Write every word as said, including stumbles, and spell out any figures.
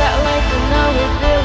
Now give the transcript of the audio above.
that life, and now we feel